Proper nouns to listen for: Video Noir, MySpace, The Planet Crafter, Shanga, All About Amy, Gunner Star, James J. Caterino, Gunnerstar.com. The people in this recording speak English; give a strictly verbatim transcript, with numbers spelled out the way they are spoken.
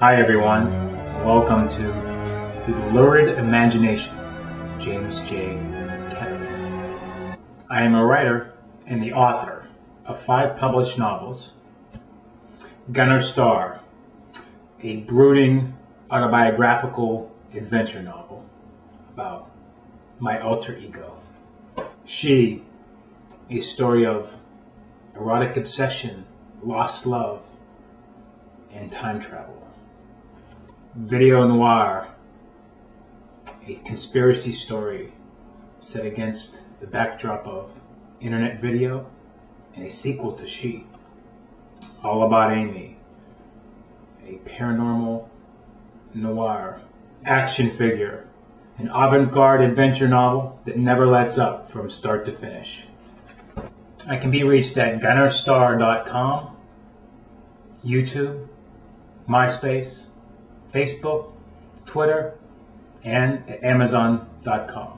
Hi everyone, welcome to His Lurid Imagination, James J. Caterino. I am a writer and the author of five published novels: Gunner Star, a brooding autobiographical adventure novel about my alter ego; She, a story of erotic obsession, lost love, and time travel; Video Noir, a conspiracy story set against the backdrop of internet video and a sequel to She; All About Amy, a paranormal noir action figure, an avant-garde adventure novel that never lets up from start to finish. I can be reached at Gunner Star dot com, YouTube, MySpace, Facebook, Twitter, and at Amazon dot com.